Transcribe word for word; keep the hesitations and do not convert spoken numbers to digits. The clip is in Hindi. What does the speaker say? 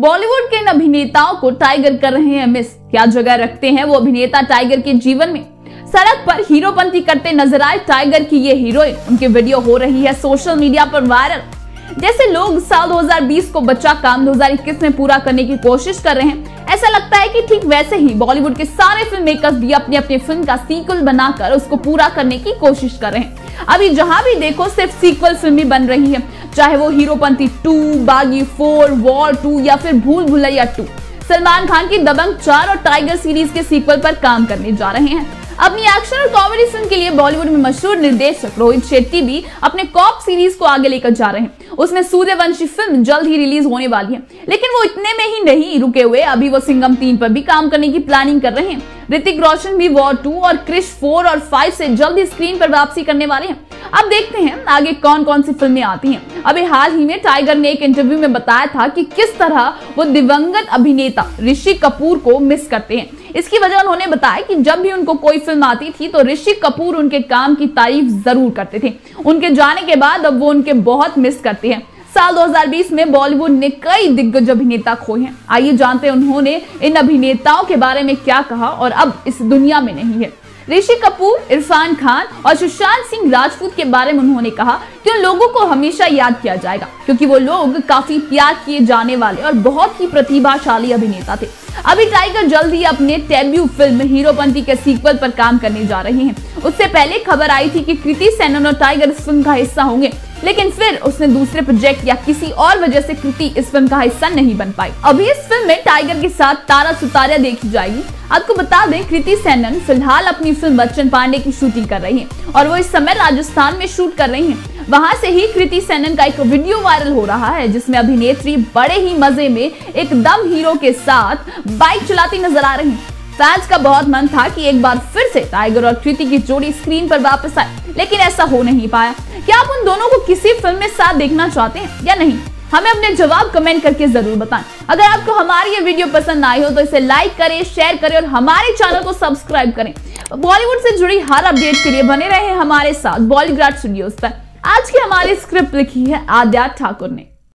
बॉलीवुड के इन अभिनेताओं को टाइगर कर रहे हैं मिस। क्या जगह रखते हैं वो अभिनेता टाइगर के जीवन में। सड़क पर हीरोपंती करते नजर आए टाइगर की ये हीरोइन। उनकी वीडियो हो रही है सोशल मीडिया पर वायरल। जैसे लोग साल दो हज़ार बीस को बचा काम दो हज़ार इक्कीस में पूरा करने की कोशिश कर रहे हैं, ऐसा लगता है कि ठीक वैसे ही बॉलीवुड के सारे फिल्म मेकर्स भी अपनी अपनी फिल्म का सीक्वल बनाकर उसको पूरा करने की कोशिश कर रहे हैं। अभी जहां भी देखो सिर्फ सीक्वल फिल्में बन रही है, चाहे वो Heropanti two, Baaghi four, War two या फिर भूल भुलैया टू। सलमान खान की दबंग चार और टाइगर सीरीज के सीक्वल पर काम करने जा रहे हैं। अपनी एक्शन और कॉमेडी फिल्म के लिए बॉलीवुड में मशहूर निर्देशक रोहित शेट्टी भी अपने कॉप सीरीज को आगे लेकर जा रहे हैं। उसमें सूर्यवंशी फिल्म जल्द ही रिलीज होने वाली है, लेकिन वो इतने में ही नहीं रुके हुए, अभी वो सिंघम तीन पर भी काम करने की प्लानिंग कर रहे हैं। ऋतिक रोशन भी वॉर टू और क्रिश फोर और फाइव से जल्द ही स्क्रीन पर वापसी करने वाले हैं। अब देखते हैं आगे कौन कौन सी फिल्में आती हैं। अभी हाल ही में टाइगर ने एक इंटरव्यू में बताया था कि किस तरह वो दिवंगत अभिनेता ऋषि कपूर को मिस करते हैं। इसकी वजह उन्होंने बताया कि जब भी उनको कोई फिल्म आती थी तो ऋषि कपूर उनके काम की तारीफ जरूर करते थे। उनके जाने के बाद अब वो उनके बहुत मिस करते हैं। साल दो हज़ार बीस में बॉलीवुड ने कई दिग्गज अभिनेता खोए हैं। आइए जानते हैं उन्होंने इन अभिनेताओं के बारे में क्या कहा और अब इस दुनिया में नहीं है। ऋषि कपूर, इरफान खान और सुशांत सिंह राजपूत के बारे में उन्होंने कहा कि उन लोगों को हमेशा याद किया जाएगा, क्योंकि वो लोग काफी प्यार किए जाने वाले और बहुत ही प्रतिभाशाली अभिनेता थे। अभी टाइगर जल्द ही अपने डेब्यू फिल्म हीरोपंती के सीक्वल पर काम करने जा रहे हैं। उससे पहले खबर आई थी कि कृति सैनन और टाइगर इस फिल्म का हिस्सा होंगे, लेकिन फिर उसने दूसरे प्रोजेक्ट या किसी और वजह से कृति इस फिल्म का हिस्सा नहीं बन पाई। अभी इस फिल्म में टाइगर के साथ तारा सुतारिया देखी जाएगी। आपको बता दें कृति सैनन फिलहाल अपनी फिल्म बच्चन पांडे की शूटिंग कर रही है और वो इस समय राजस्थान में शूट कर रही है। वहां से ही कृति सैनन का एक वीडियो वायरल हो रहा है, जिसमें अभिनेत्री बड़े ही मजे में एकदम हीरो के साथ बाइक चलाती नजर आ रही है। फैंस का बहुत मन था कि एक बार फिर से टाइगर और कृति की जोड़ी स्क्रीन पर वापस आए, लेकिन ऐसा हो नहीं पाया। क्या आप उन दोनों को किसी फिल्म में साथ देखना चाहते हैं या नहीं? हमें अपने जवाब कमेंट करके जरूर बताएं। अगर आपको हमारी ये वीडियो पसंद आई हो तो इसे लाइक करें, शेयर करें और हमारे चैनल को सब्सक्राइब करें। बॉलीवुड से जुड़ी हर अपडेट के लिए बने रहे हमारे साथ बॉलीग्राड स्टूडियोज पर। आज की हमारी स्क्रिप्ट लिखी है आदित्य ठाकुर ने।